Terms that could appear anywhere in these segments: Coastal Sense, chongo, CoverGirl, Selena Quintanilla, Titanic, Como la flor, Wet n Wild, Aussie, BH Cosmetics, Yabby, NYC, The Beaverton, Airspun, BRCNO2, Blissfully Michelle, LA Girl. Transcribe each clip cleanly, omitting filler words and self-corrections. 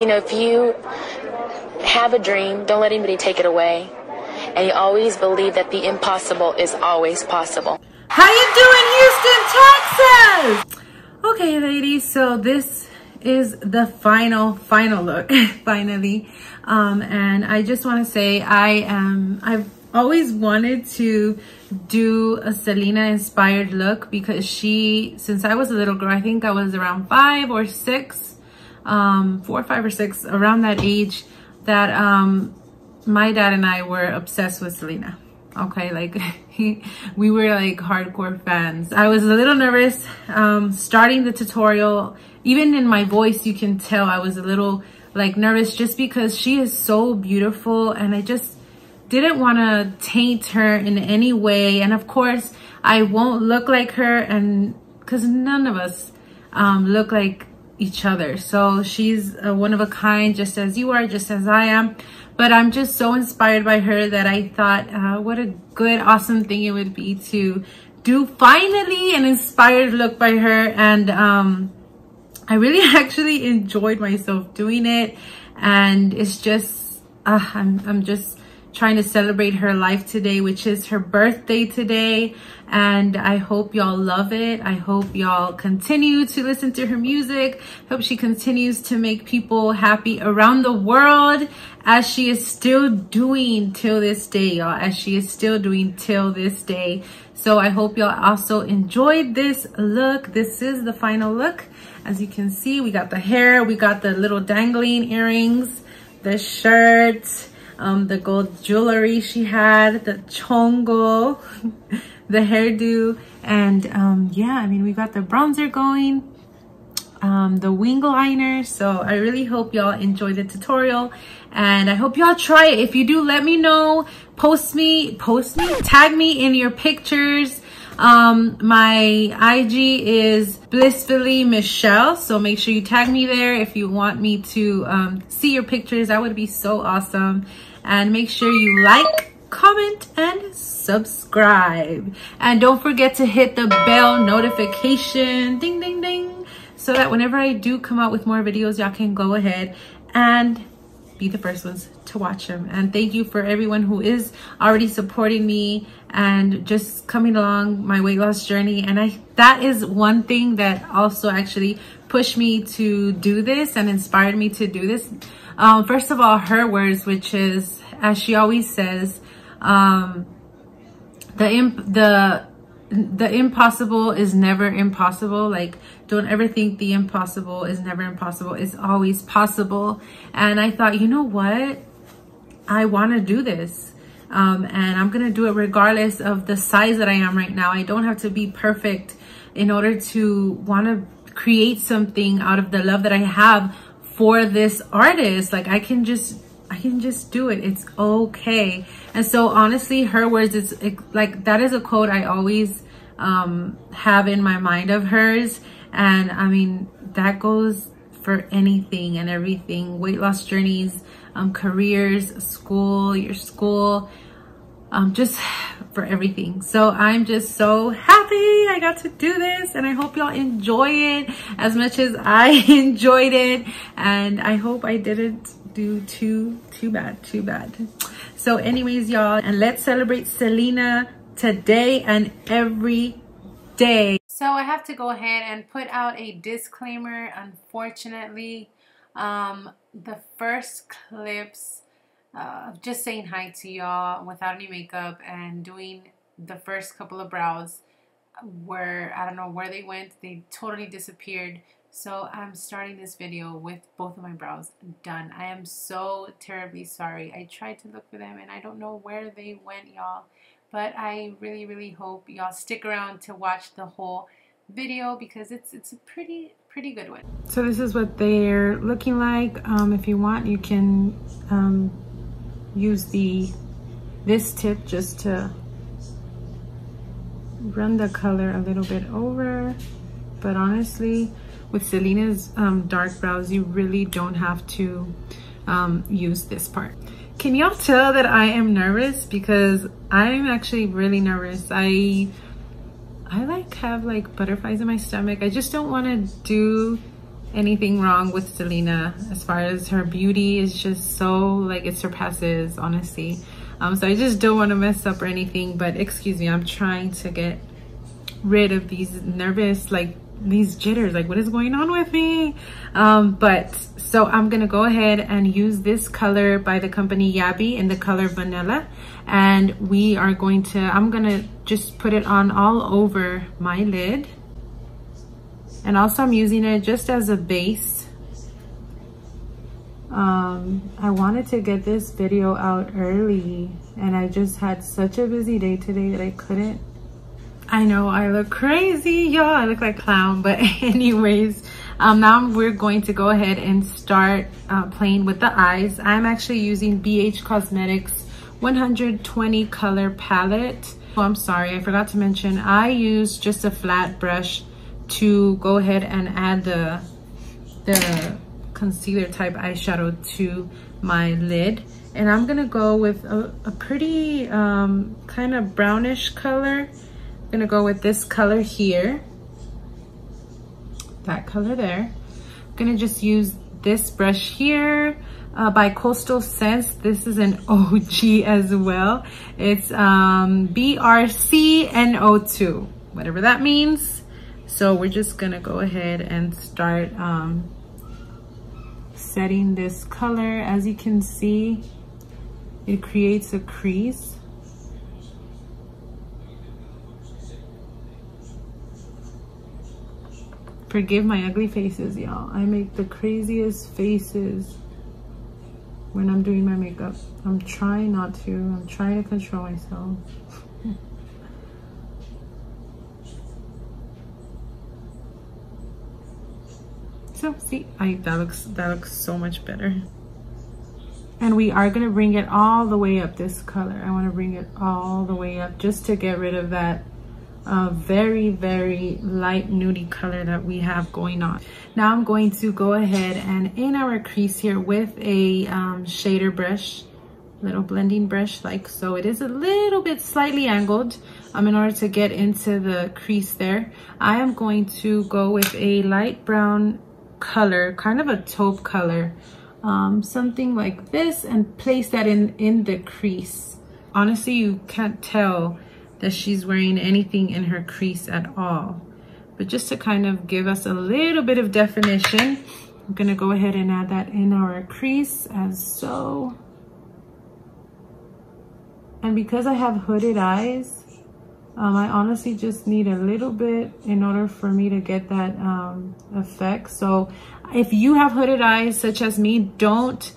You know, if you have a dream, don't let anybody take it away. And you always believe that the impossible is always possible. How you doing, Houston, Texas? Okay, ladies, so this is the final look, finally. And I just want to say I've always wanted to do a Selena-inspired look because she, since I was a little girl, I think I was around 5 or 6, 4, 5, or 6, around that age, that my dad and I were obsessed with Selena. Okay, like we were like hardcore fans. I was a little nervous starting the tutorial. Even in my voice, you can tell I was a little like nervous just because she is so beautiful, and I just didn't want to taint her in any way. And of course, I won't look like her, and because none of us look like each other. So she's a one of a kind, just as you are, just as I am. But I'm just so inspired by her that I thought what a good, awesome thing it would be to do finally an inspired look by her. And I really actually enjoyed myself doing it. And it's just, I'm just trying to celebrate her life today, which is her birthday today. And I hope y'all love it. I hope y'all continue to listen to her music. Hope she continues to make people happy around the world, as she is still doing till this day, y'all. As she is still doing till this day. So I hope y'all also enjoyed this look. This is the final look. As you can see, we got the hair, we got the little dangling earrings, the shirt, the gold jewelry she had, the chongo, the hairdo, and yeah, I mean, we got the bronzer going, the wing liner. So I really hope y'all enjoy the tutorial, and I hope y'all try it. If you do, let me know. Post me, tag me in your pictures. My IG is Blissfully Michelle, so make sure you tag me there if you want me to see your pictures. That would be so awesome. And make sure you like, comment, and subscribe, and don't forget to hit the bell notification, ding ding ding, so that whenever I do come out with more videos, y'all can go ahead and be the first ones to watch them. And thank you for everyone who is already supporting me and just coming along my weight loss journey. And that is one thing that also actually pushed me to do this and inspired me to do this. First of all, her words, which is, as she always says, the impossible is never impossible. Like, don't ever think the impossible is never impossible. It's always possible. And I thought, you know what? I want to do this. And I'm going to do it regardless of the size that I am right now. I don't have to be perfect in order to want to create something out of the love that I have for this artist. Like, I can just do it. It's okay. And so honestly, her words, it's like, that is a quote I always have in my mind of hers. And I mean, that goes for anything and everything. Weight loss journeys, careers, school, your school, just for everything. So I'm just so happy I got to do this, and I hope y'all enjoy it as much as I enjoyed it. And I hope I didn't do too bad. So anyways, y'all, and let's celebrate Selena today and every day. So I have to go ahead and put out a disclaimer. Unfortunately, the first clips of just saying hi to y'all without any makeup and doing the first couple of brows were, I don't know where they went. They totally disappeared. So I'm starting this video with both of my brows done. I am so terribly sorry. I tried to look for them and I don't know where they went, y'all. But I really, really hope y'all stick around to watch the whole video, because it's a pretty good one. So this is what they're looking like. If you want, you can use this tip just to run the color a little bit over. But honestly, with Selena's dark brows, you really don't have to use this part. Can y'all tell that I am nervous? Because I'm actually really nervous. I like have like butterflies in my stomach. I just don't want to do anything wrong with Selena as far as her beauty. Is just so, like, it surpasses, honestly. So I just don't want to mess up or anything, but excuse me, I'm trying to get rid of these nervous, like, these jitters, like, what is going on with me? But so I'm gonna go ahead and use this color by the company Yabby in the color vanilla, and we are going to, I'm gonna just put it on all over my lid, and also I'm using it just as a base. I wanted to get this video out early, and I just had such a busy day today that I couldn't. I know I look crazy, y'all. I look like a clown, but anyways, now we're going to go ahead and start playing with the eyes. I'm actually using BH Cosmetics 120 color palette. Oh, I'm sorry, I forgot to mention I used just a flat brush to go ahead and add the concealer type eyeshadow to my lid. And I'm gonna go with a pretty kind of brownish color. Gonna go with this color here, that color there. I'm gonna just use this brush here by Coastal Sense. This is an OG as well. It's BRCNO2, whatever that means. So we're just gonna go ahead and start setting this color. As you can see, it creates a crease. Forgive my ugly faces, y'all. I make the craziest faces when I'm doing my makeup. I'm trying not to. I'm trying to control myself. So, see, that looks so much better. And we are gonna bring it all the way up, this color. I wanna bring it all the way up just to get rid of that very, very light nudie color that we have going on. Now I'm going to go ahead and in our crease here with a shader brush, little blending brush, like so. It is a little bit slightly angled in order to get into the crease there. I am going to go with a light brown color, kind of a taupe color, something like this, and place that in the crease. Honestly, you can't tell that she's wearing anything in her crease at all. But just to kind of give us a little bit of definition, I'm gonna go ahead and add that in our crease as so. And because I have hooded eyes, I honestly just need a little bit in order for me to get that effect. So if you have hooded eyes such as me, don't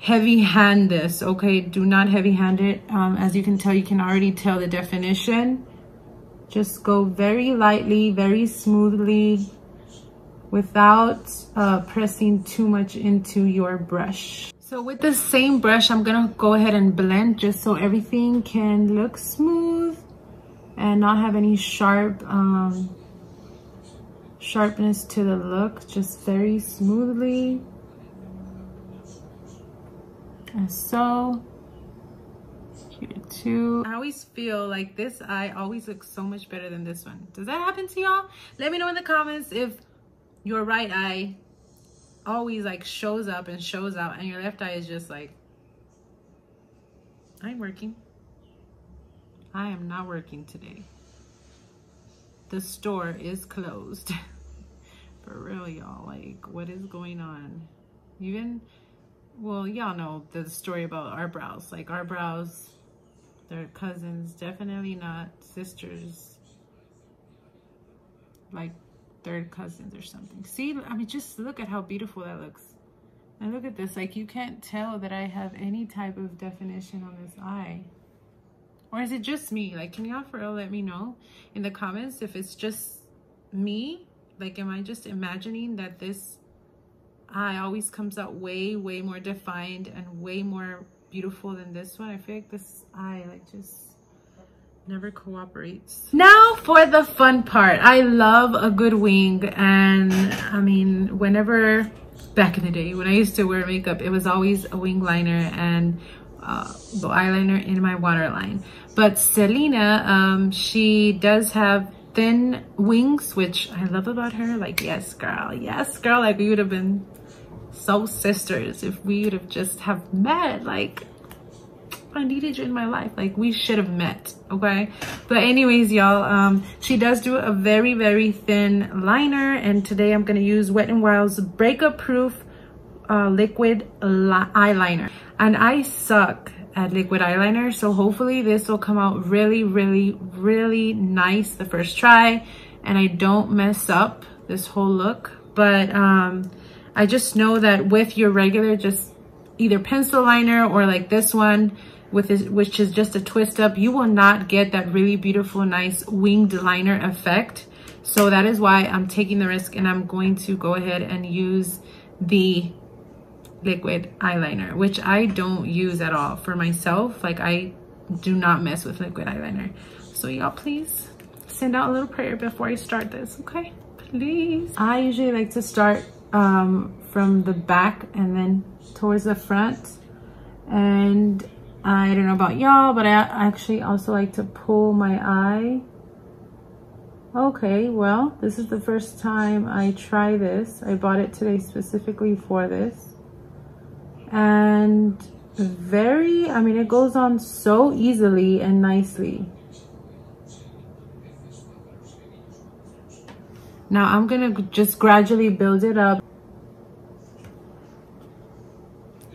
heavy hand this, okay? Do not heavy hand it. As you can tell, you can already tell the definition. Just go very lightly, very smoothly, without pressing too much into your brush. So with the same brush, I'm gonna go ahead and blend just so everything can look smooth and not have any sharp sharpness to the look, just very smoothly. And so, here too. I always feel like this eye always looks so much better than this one. Does that happen to y'all? Let me know in the comments if your right eye always like shows up and shows out, and your left eye is just like, I ain't working. I am not working today. The store is closed. For real, y'all, like, what is going on? Even, well, y'all know the story about our brows. Like, our brows, they're cousins, definitely not sisters. Like, third cousins or something. See, I mean, just look at how beautiful that looks. And look at this. Like, you can't tell that I have any type of definition on this eye. Or is it just me? Like, can y'all for real let me know in the comments if it's just me? Like, am I just imagining that this eye always comes out way, way more defined and way more beautiful than this one? I feel like this eye, like, just never cooperates. Now for the fun part. I love a good wing, and I mean, whenever, back in the day when I used to wear makeup, it was always a wing liner and the eyeliner in my waterline. But Selena, she does have thin wings, which I love about her. Like, yes, girl, like we would have been so sisters if we would have just have met. Like, I needed you in my life. Like, we should have met, okay? But anyways, y'all, she does do a very, very thin liner, and today I'm gonna use Wet n Wild's Breakup Proof Liquid Eyeliner. And I suck at liquid eyeliner, so hopefully this will come out really, really, really nice the first try, and I don't mess up this whole look. But I just know that with your regular, just either pencil liner or like this one, with this, which is just a twist up, you will not get that really beautiful, nice winged liner effect. So that is why I'm taking the risk, and I'm going to go ahead and use the liquid eyeliner, which I don't use at all for myself. Like, I do not mess with liquid eyeliner. So y'all, please send out a little prayer before I start this, okay? Please. I usually like to start from the back and then towards the front, and I don't know about y'all, but I actually also like to pull my eye. Okay, well, this is the first time I try this. I bought it today specifically for this. And very, I mean, it goes on so easily and nicely. Now I'm gonna just gradually build it up.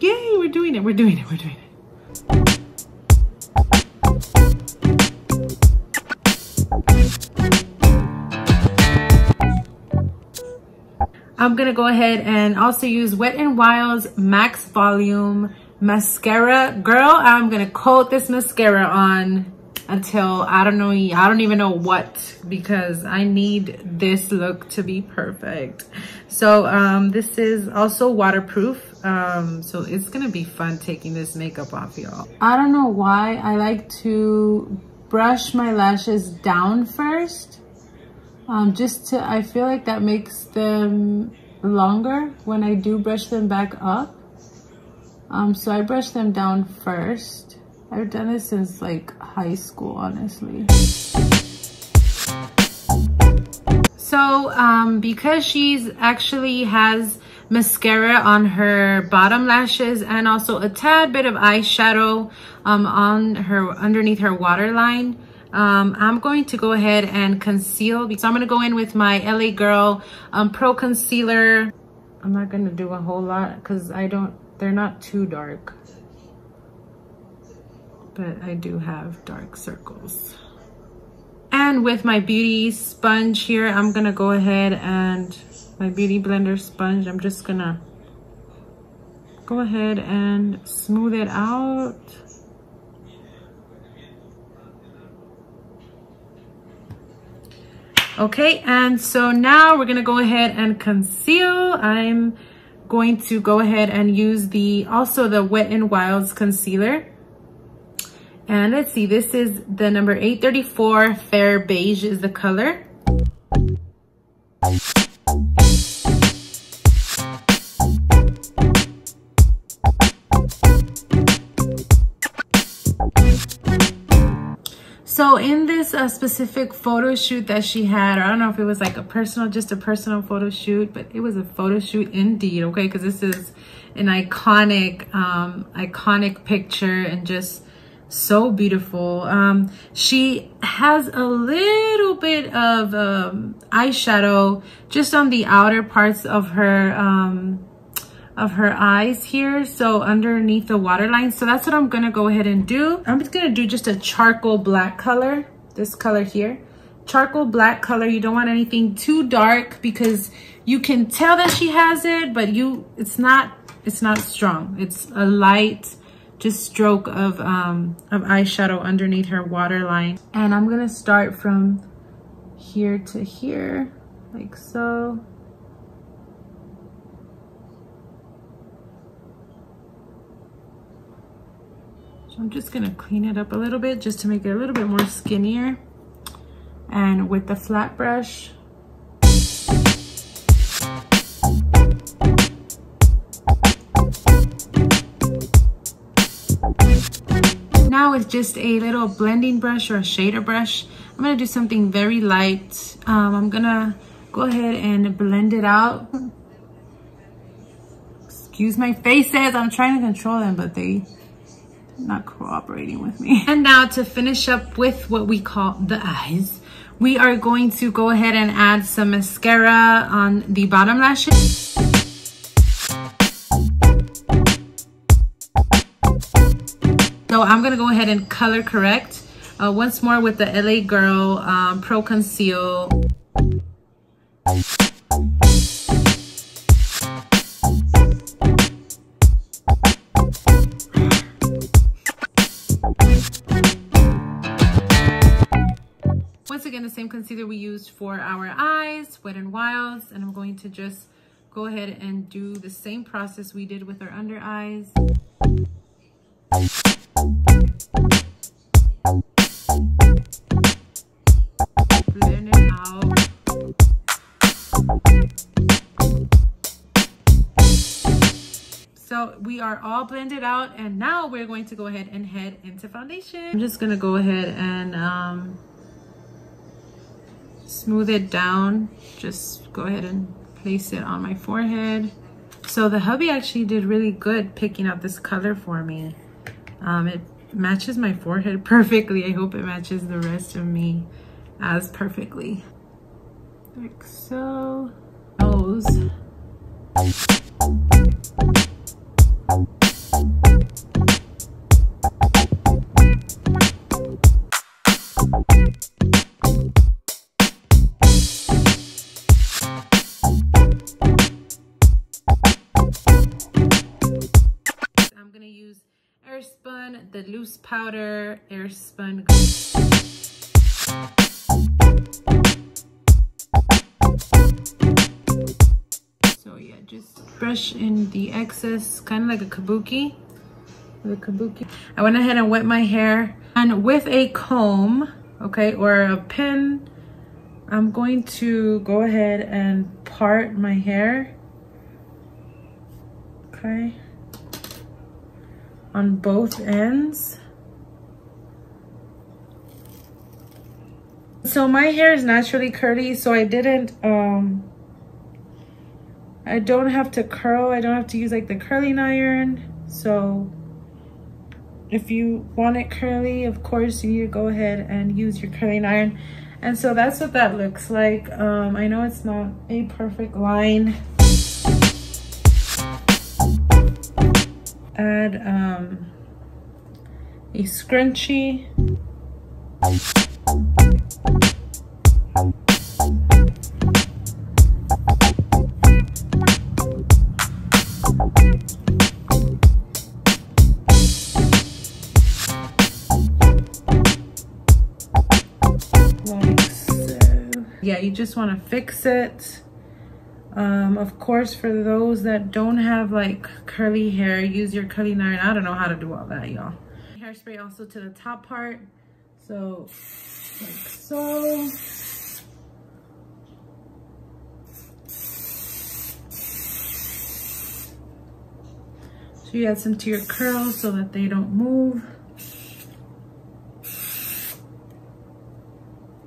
Yay, we're doing it, we're doing it, we're doing it. I'm gonna go ahead and also use Wet n Wild's Max Volume Mascara. Girl, I'm gonna coat this mascara on until I don't even know what, because I need this look to be perfect. So this is also waterproof. So it's gonna be fun taking this makeup off, y'all. I don't know why I like to brush my lashes down first. I feel like that makes them longer when I do brush them back up. So I brush them down first. I've done this since like high school, honestly. So because she's actually has mascara on her bottom lashes and also a tad bit of eyeshadow on her underneath her waterline, I'm going to go ahead and conceal. So I'm going to go in with my LA Girl Pro Concealer. I'm not going to do a whole lot because they're not too dark. But I do have dark circles. And with my beauty sponge here, I'm going to go ahead and my beauty blender sponge, I'm just going to go ahead and smooth it out. Okay, and so now we're gonna go ahead and conceal. I'm going to go ahead and use also the Wet n Wild's concealer. And let's see, this is the number 834, Fair Beige is the color. So in this specific photo shoot that she had, or I don't know if it was like just a personal photo shoot, but it was a photo shoot indeed, okay? Because this is an iconic, iconic picture and just so beautiful. She has a little bit of eyeshadow just on the outer parts of her eyes here, so underneath the waterline. So that's what I'm gonna go ahead and do. I'm just gonna do just a charcoal black color, this color here. Charcoal black color, you don't want anything too dark because you can tell that she has it, but it's not strong. It's a light just stroke of eyeshadow underneath her waterline. And I'm gonna start from here to here, like so. I'm just gonna clean it up a little bit just to make it a little bit more skinnier. And with the flat brush, now with just a little blending brush or a shader brush, I'm gonna do something very light. I'm gonna go ahead and blend it out. Excuse my faces, I'm trying to control them, but they're not cooperating with me. And now to finish up with what we call the eyes, we are going to go ahead and add some mascara on the bottom lashes. So I'm gonna go ahead and color correct once more with the LA Girl Pro Conceal. Once again, the same concealer we used for our eyes, Wet n Wild, and I'm going to just go ahead and do the same process we did with our under eyes. Blend it out. So we are all blended out, and now we're going to go ahead and head into foundation. I'm just gonna go ahead and smooth it down. Just go ahead and place it on my forehead. So the hubby actually did really good picking out this color for me. It matches my forehead perfectly. I hope it matches the rest of me as perfectly. Like so. Nose. I'm gonna use Airspun, the loose powder, Airspun. So yeah, just brush in the excess, kind of like a kabuki. I went ahead and wet my hair, and with a comb, okay, or a pin, I'm going to go ahead and part my hair, okay, on both ends. So my hair is naturally curly, so I didn't I don't have to curl. I don't have to use like the curling iron. So if you want it curly, of course you need to go ahead and use your curling iron. And so that's what that looks like. I know it's not a perfect line. Add a scrunchie. Like so. Yeah, you just want to fix it. Of course, for those that don't have like curly hair, use your curling iron. I don't know how to do all that, y'all. Hairspray also to the top part. So, like so. So you add some to your curls so that they don't move.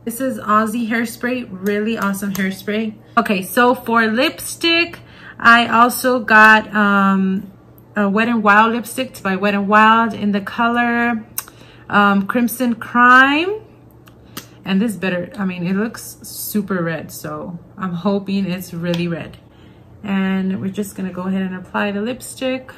This is Aussie hairspray, really awesome hairspray. Okay, so for lipstick, I also got a Wet n Wild lipstick by Wet n Wild in the color Crimson Crime. And this better, I mean, it looks super red, so I'm hoping it's really red. And we're just gonna go ahead and apply the lipstick.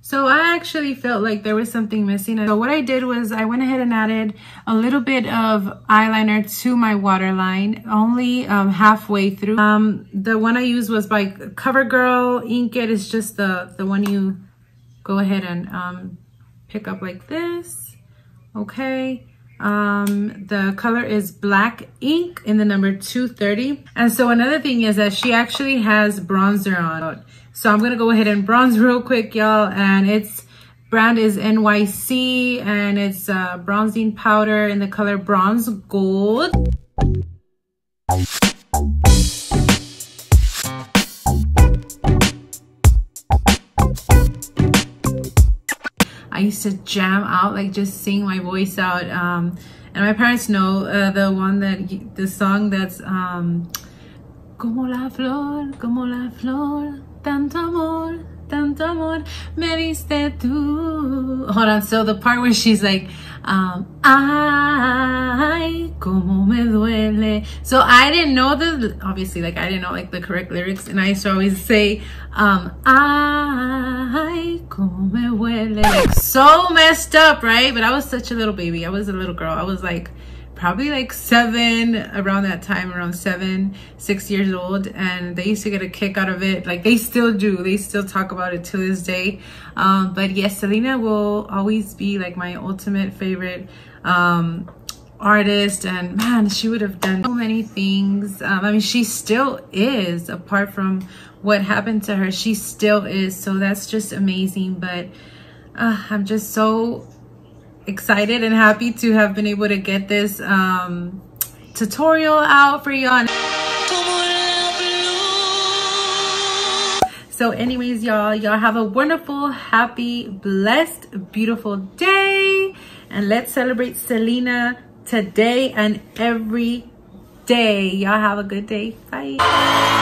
So I actually felt like there was something missing. So what I did was I went ahead and added a little bit of eyeliner to my waterline, only halfway through. The one I used was by CoverGirl Ink It. It's just the one you go ahead and pick up like this. Okay. The color is Black Ink in the number 230. And so another thing is that she actually has bronzer on. So I'm gonna go ahead and bronze real quick, y'all. And its brand is NYC, and it's bronzing powder in the color Bronze Gold. used to jam out, like just sing my voice out. And my parents know the song that's Como la flor, como la flor, tanto amor, me diste tú. Hold on, so the part where she's like, ay, como me duele. So I didn't know the, obviously, like I didn't know like the correct lyrics, and I used to always say, ay, como me duele. Like, so messed up, right? But I was such a little baby. I was a little girl. I was like, probably like 7, around that time, around 7, 6 years old, and they used to get a kick out of it. Like they still do, they still talk about it to this day. But yes, Selena will always be like my ultimate favorite artist, and man, she would have done so many things. I mean, she still is, apart from what happened to her, she still is, so that's just amazing. But I'm just so excited and happy to have been able to get this tutorial out for y'all. So anyways, y'all have a wonderful, happy, blessed, beautiful day, and let's celebrate Selena today and every day. Y'all have a good day. Bye.